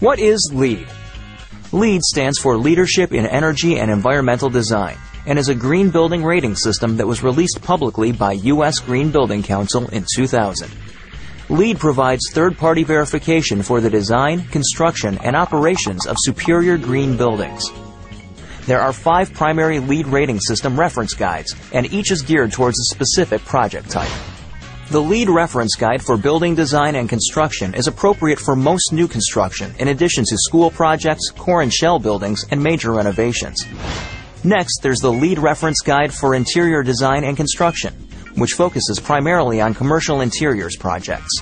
What is LEED? LEED stands for Leadership in Energy and Environmental Design and is a green building rating system that was released publicly by U.S. Green Building Council in 2000. LEED provides third-party verification for the design, construction, and operations of superior green buildings. There are 5 primary LEED rating system reference guides, and each is geared towards a specific project type. The LEED reference guide for building design and construction is appropriate for most new construction, in addition to school projects, core and shell buildings, and major renovations. Next, there's the LEED reference guide for interior design and construction, which focuses primarily on commercial interiors projects.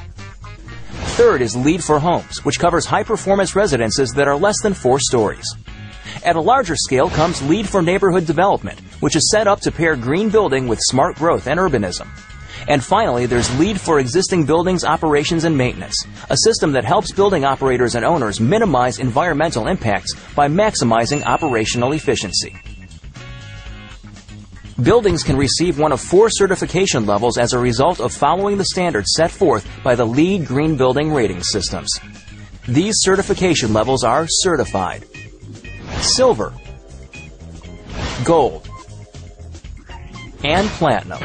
Third is LEED for homes, which covers high-performance residences that are less than 4 stories. At a larger scale comes LEED for neighborhood development, which is set up to pair green building with smart growth and urbanism. And finally, there's LEED for existing buildings, operations, and maintenance, a system that helps building operators and owners minimize environmental impacts by maximizing operational efficiency. Buildings can receive one of 4 certification levels as a result of following the standards set forth by the LEED Green Building Rating Systems. These certification levels are certified: Silver, Gold, and Platinum.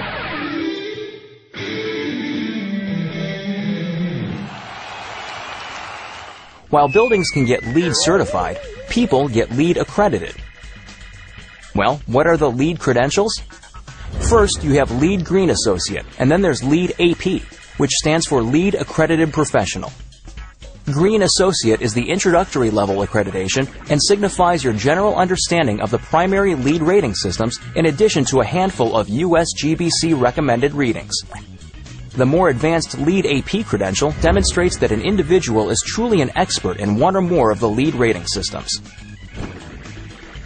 While buildings can get LEED certified, people get LEED accredited. Well, what are the LEED credentials? First, you have LEED Green Associate, and then there's LEED AP, which stands for LEED Accredited Professional. Green Associate is the introductory level accreditation and signifies your general understanding of the primary LEED rating systems in addition to a handful of USGBC recommended readings. The more advanced LEED AP credential demonstrates that an individual is truly an expert in one or more of the LEED rating systems.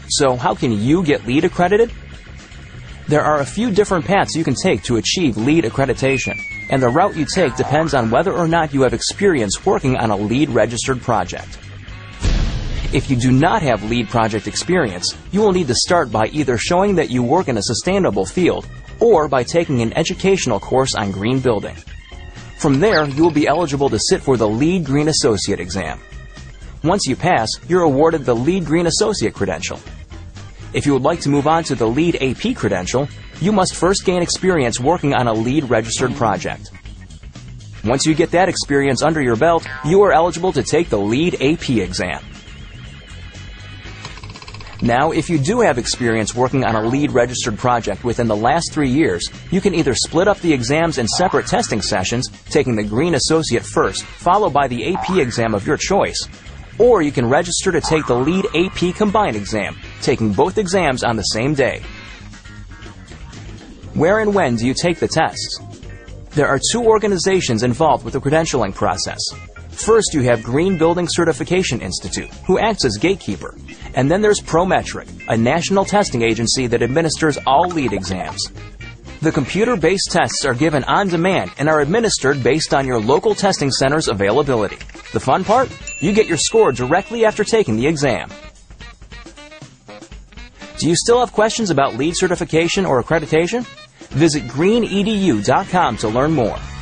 So, how can you get LEED accredited? There are a few different paths you can take to achieve LEED accreditation, and the route you take depends on whether or not you have experience working on a LEED-registered project. If you do not have LEED project experience, you will need to start by either showing that you work in a sustainable field or by taking an educational course on green building. From there, you will be eligible to sit for the LEED Green Associate exam. Once you pass, you're awarded the LEED Green Associate credential. If you would like to move on to the LEED AP credential, you must first gain experience working on a LEED-registered project. Once you get that experience under your belt, you are eligible to take the LEED AP exam. Now, if you do have experience working on a LEED-registered project within the last 3 years, you can either split up the exams in separate testing sessions, taking the Green Associate first, followed by the AP exam of your choice, or you can register to take the LEED AP combined exam, taking both exams on the same day. Where and when do you take the tests? There are 2 organizations involved with the credentialing process. First, you have Green Building Certification Institute, who acts as gatekeeper. And then there's Prometric, a national testing agency that administers all LEED exams. The computer-based tests are given on demand and are administered based on your local testing center's availability. The fun part? You get your score directly after taking the exam. Do you still have questions about LEED certification or accreditation? Visit greenedu.com to learn more.